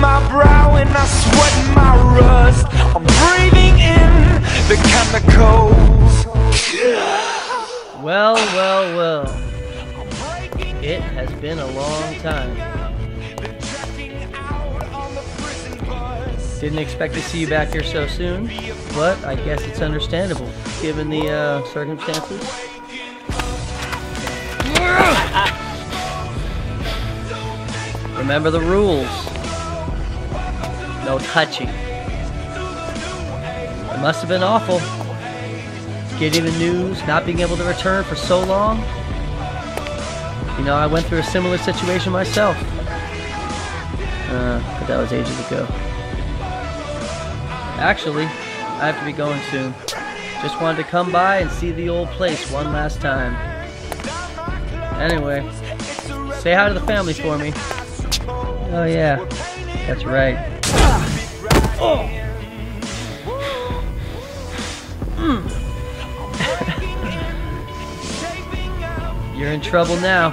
my brow and I sweat my rust. I'm breathing in the chemicals. Well, well, well. It has been a long time. Didn't expect to see you back here so soon, but I guess it's understandable given the circumstances. Remember the rules. No touching. It must have been awful. Getting the news, not being able to return for so long. You know, I went through a similar situation myself. But that was ages ago. Actually, I have to be going soon. Just wanted to come by and see the old place one last time. Anyway, say hi to the family for me. Oh yeah, that's right. Oh. You're in trouble now.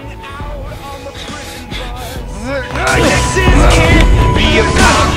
This can't be enough.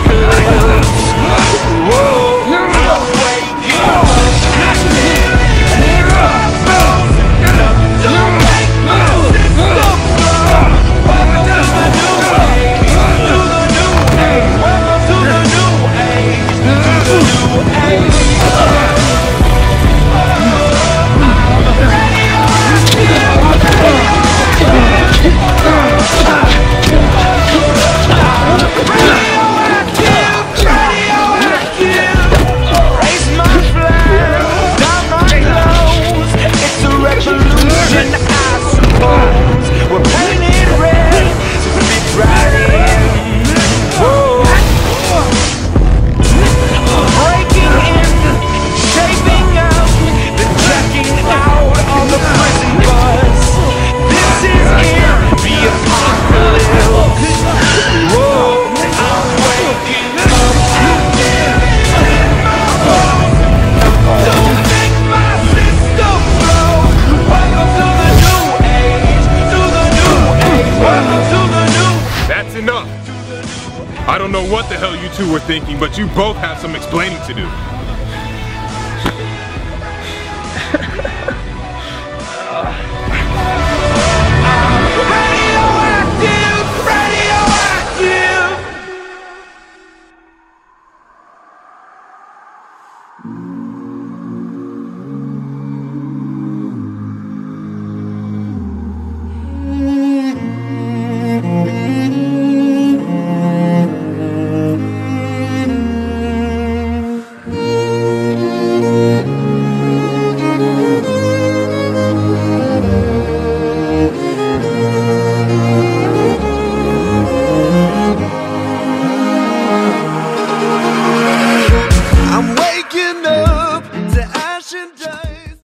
I don't know what the hell you two were thinking, but you both have some explaining to do.